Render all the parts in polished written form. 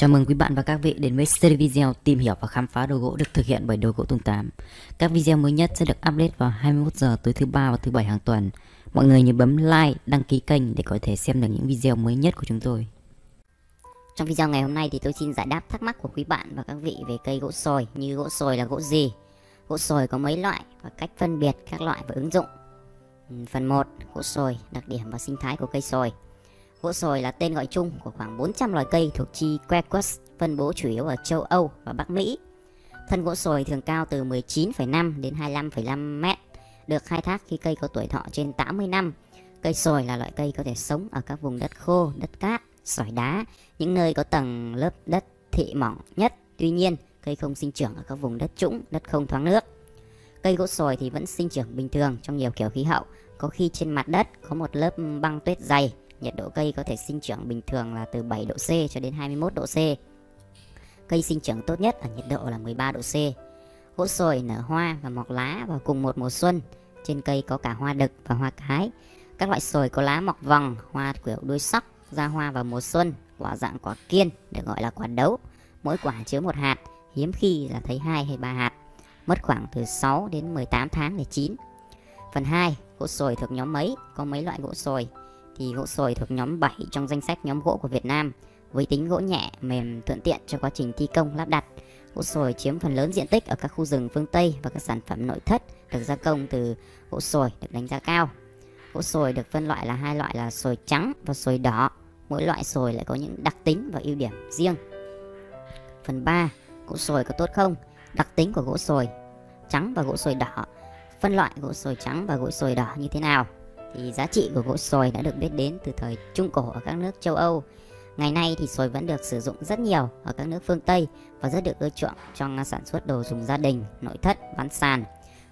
Chào mừng quý bạn và các vị đến với series video tìm hiểu và khám phá đồ gỗ được thực hiện bởi Đồ Gỗ Tùng Tám. Các video mới nhất sẽ được update vào 21 giờ tối thứ ba và thứ bảy hàng tuần. Mọi người nhớ bấm like, đăng ký kênh để có thể xem được những video mới nhất của chúng tôi. Trong video ngày hôm nay thì tôi xin giải đáp thắc mắc của quý bạn và các vị về cây gỗ sồi, như gỗ sồi là gỗ gì, gỗ sồi có mấy loại và cách phân biệt các loại và ứng dụng. Phần 1, gỗ sồi, đặc điểm và sinh thái của cây sồi. Gỗ sồi là tên gọi chung của khoảng 400 loài cây thuộc chi Quercus, phân bố chủ yếu ở châu Âu và Bắc Mỹ. Thân gỗ sồi thường cao từ 19,5 đến 25,5 mét, được khai thác khi cây có tuổi thọ trên 80 năm. Cây sồi là loại cây có thể sống ở các vùng đất khô, đất cát, sỏi đá, những nơi có tầng lớp đất thị mỏng nhất. Tuy nhiên, cây không sinh trưởng ở các vùng đất trũng, đất không thoáng nước. Cây gỗ sồi thì vẫn sinh trưởng bình thường trong nhiều kiểu khí hậu, có khi trên mặt đất có một lớp băng tuyết dày. Nhiệt độ cây có thể sinh trưởng bình thường là từ 7 độ C cho đến 21 độ C. Cây sinh trưởng tốt nhất ở nhiệt độ là 13 độ C. Gỗ sồi nở hoa và mọc lá vào cùng một mùa xuân. Trên cây có cả hoa đực và hoa cái. Các loại sồi có lá mọc vòng, hoa kiểu đuôi sóc, ra hoa vào mùa xuân, quả dạng quả kiên được gọi là quả đấu. Mỗi quả chứa một hạt, hiếm khi là thấy 2 hay 3 hạt. Mất khoảng từ 6 đến 18 tháng để chín. Phần 2, gỗ sồi thuộc nhóm mấy? Có mấy loại gỗ sồi? Thì gỗ sồi thuộc nhóm 7 trong danh sách nhóm gỗ của Việt Nam. Với tính gỗ nhẹ, mềm, thuận tiện cho quá trình thi công lắp đặt, gỗ sồi chiếm phần lớn diện tích ở các khu rừng phương Tây, và các sản phẩm nội thất được gia công từ gỗ sồi được đánh giá cao. Gỗ sồi được phân loại là hai loại là sồi trắng và sồi đỏ. Mỗi loại sồi lại có những đặc tính và ưu điểm riêng. Phần 3, gỗ sồi có tốt không? Đặc tính của gỗ sồi trắng và gỗ sồi đỏ. Phân loại gỗ sồi trắng và gỗ sồi đỏ như thế nào? Thì giá trị của gỗ sồi đã được biết đến từ thời Trung Cổ ở các nước châu Âu. Ngày nay thì sồi vẫn được sử dụng rất nhiều ở các nước phương Tây và rất được ưa chuộng trong sản xuất đồ dùng gia đình, nội thất, ván sàn.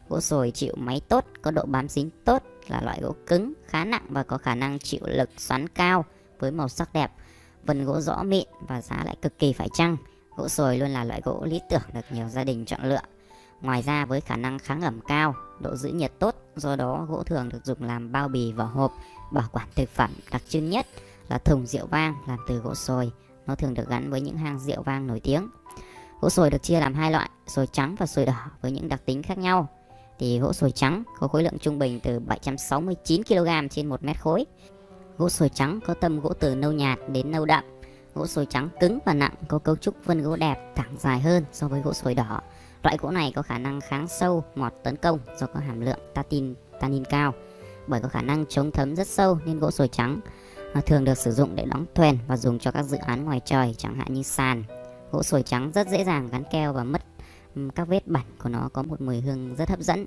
Gỗ sồi chịu máy tốt, có độ bám dính tốt, là loại gỗ cứng, khá nặng và có khả năng chịu lực xoắn cao với màu sắc đẹp, vân gỗ rõ mịn và giá lại cực kỳ phải chăng. Gỗ sồi luôn là loại gỗ lý tưởng được nhiều gia đình chọn lựa. Ngoài ra với khả năng kháng ẩm cao, độ giữ nhiệt tốt, do đó gỗ thường được dùng làm bao bì, vỏ hộp, bảo quản thực phẩm. Đặc trưng nhất là thùng rượu vang làm từ gỗ sồi, nó thường được gắn với những hang rượu vang nổi tiếng. Gỗ sồi được chia làm hai loại, sồi trắng và sồi đỏ với những đặc tính khác nhau. Thì gỗ sồi trắng có khối lượng trung bình từ 769 kg trên 1 mét khối. Gỗ sồi trắng có tầm gỗ từ nâu nhạt đến nâu đậm. Gỗ sồi trắng cứng và nặng, có cấu trúc vân gỗ đẹp, thẳng dài hơn so với gỗ sồi đỏ. Loại gỗ này có khả năng kháng sâu, mọt, tấn công do có hàm lượng tannin cao. Bởi có khả năng chống thấm rất sâu nên gỗ sồi trắng thường được sử dụng để đóng thuyền và dùng cho các dự án ngoài trời, chẳng hạn như sàn. Gỗ sồi trắng rất dễ dàng gắn keo và mất các vết bẩn của nó, có một mùi hương rất hấp dẫn.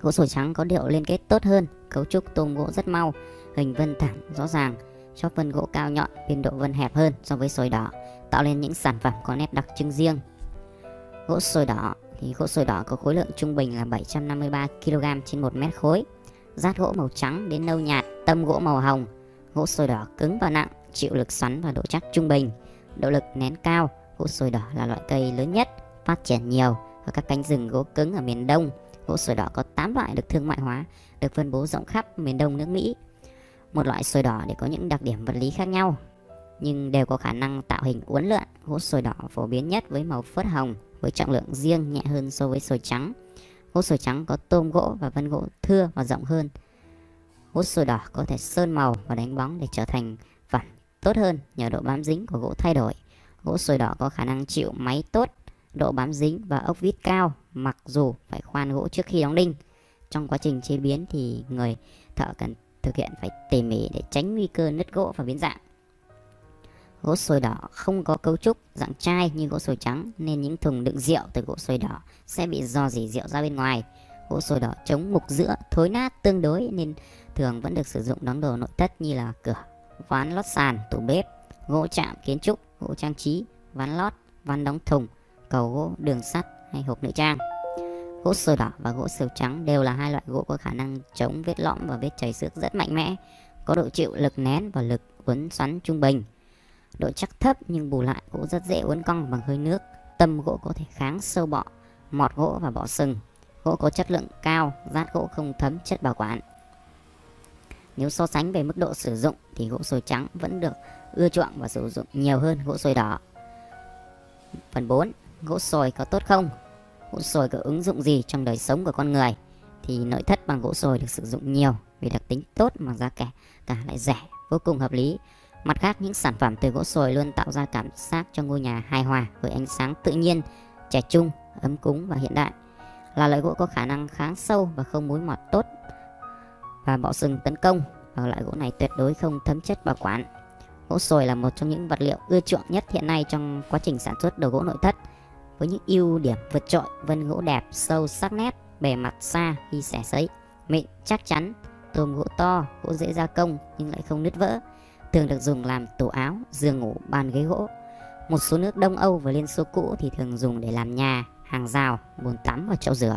Gỗ sồi trắng có điệu liên kết tốt hơn, cấu trúc tôm gỗ rất mau, hình vân thẳng rõ ràng, chóp vân gỗ cao nhọn, biên độ vân hẹp hơn so với sồi đỏ, tạo nên những sản phẩm có nét đặc trưng riêng. Gỗ sồi đỏ thì gỗ sồi đỏ có khối lượng trung bình là 753 kg trên 1 mét khối. Dát gỗ màu trắng đến nâu nhạt, tâm gỗ màu hồng. Gỗ sồi đỏ cứng và nặng, chịu lực xoắn và độ chắc trung bình, độ lực nén cao. Gỗ sồi đỏ là loại cây lớn nhất, phát triển nhiều ở các cánh rừng gỗ cứng ở miền Đông. Gỗ sồi đỏ có 8 loại được thương mại hóa, được phân bố rộng khắp miền Đông nước Mỹ. Một loại sồi đỏ để có những đặc điểm vật lý khác nhau, nhưng đều có khả năng tạo hình uốn lượn. Gỗ sồi đỏ phổ biến nhất với màu phớt hồng, với trọng lượng riêng nhẹ hơn so với sồi trắng. Gỗ sồi trắng có tôm gỗ và vân gỗ thưa và rộng hơn. Gỗ sồi đỏ có thể sơn màu và đánh bóng để trở thành vẩn tốt hơn nhờ độ bám dính của gỗ thay đổi. Gỗ sồi đỏ có khả năng chịu máy tốt, độ bám dính và ốc vít cao, mặc dù phải khoan gỗ trước khi đóng đinh. Trong quá trình chế biến thì người thợ cần thực hiện phải tỉ mỉ để tránh nguy cơ nứt gỗ và biến dạng. Gỗ sồi đỏ không có cấu trúc dạng chai như gỗ sồi trắng nên những thùng đựng rượu từ gỗ sồi đỏ sẽ bị rò rỉ rượu ra bên ngoài. Gỗ sồi đỏ chống mục rữa, thối nát tương đối nên thường vẫn được sử dụng đóng đồ nội thất như là cửa, ván lót sàn, tủ bếp, gỗ chạm kiến trúc, gỗ trang trí, ván lót, ván đóng thùng, cầu gỗ, đường sắt hay hộp nữ trang. Gỗ sồi đỏ và gỗ sồi trắng đều là hai loại gỗ có khả năng chống vết lõm và vết chảy xước rất mạnh mẽ, có độ chịu lực nén và lực uốn xoắn trung bình. Độ chắc thấp nhưng bù lại gỗ rất dễ uốn cong bằng hơi nước. Tâm gỗ có thể kháng sâu bọ, mọt gỗ và bọ sừng. Gỗ có chất lượng cao, dát gỗ không thấm chất bảo quản. Nếu so sánh về mức độ sử dụng thì gỗ sồi trắng vẫn được ưa chuộng và sử dụng nhiều hơn gỗ sồi đỏ. Phần 4. Gỗ sồi có tốt không? Gỗ sồi có ứng dụng gì trong đời sống của con người? Thì nội thất bằng gỗ sồi được sử dụng nhiều vì đặc tính tốt mà giá cả lại rẻ, vô cùng hợp lý. Mặt khác, những sản phẩm từ gỗ sồi luôn tạo ra cảm giác cho ngôi nhà hài hòa với ánh sáng tự nhiên, trẻ trung, ấm cúng và hiện đại. Là loại gỗ có khả năng kháng sâu và không mối mọt tốt và bọ sừng tấn công, và loại gỗ này tuyệt đối không thấm chất bảo quản. Gỗ sồi là một trong những vật liệu ưa chuộng nhất hiện nay trong quá trình sản xuất đồ gỗ nội thất, với những ưu điểm vượt trội: vân gỗ đẹp, sâu sắc nét, bề mặt xa khi xẻ sấy, mịn, chắc chắn. Tôm gỗ to, gỗ dễ gia công nhưng lại không nứt vỡ, thường được dùng làm tủ áo, giường ngủ, bàn ghế gỗ. Một số nước Đông Âu và Liên Xô cũ thì thường dùng để làm nhà, hàng rào, bồn tắm và chậu rửa.